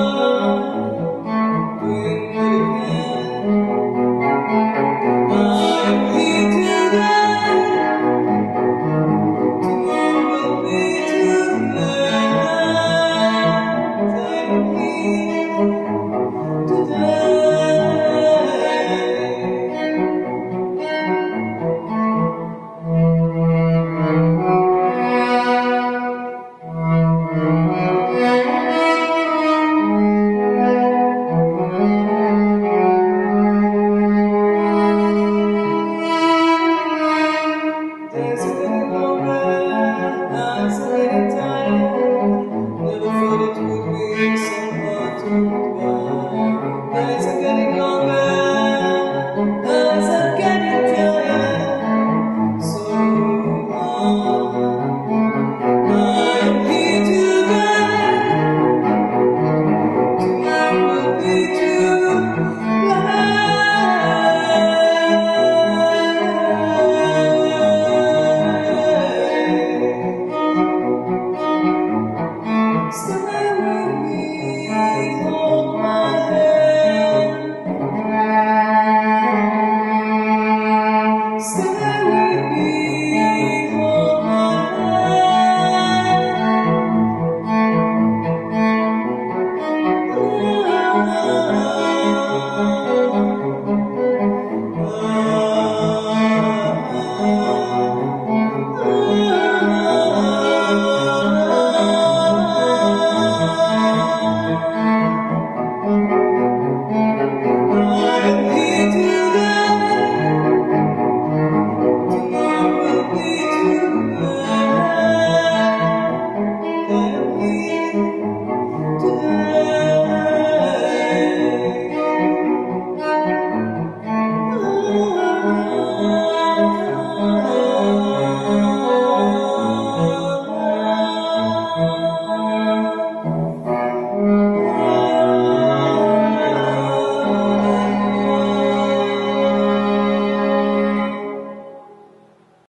Never thought it would be so hard to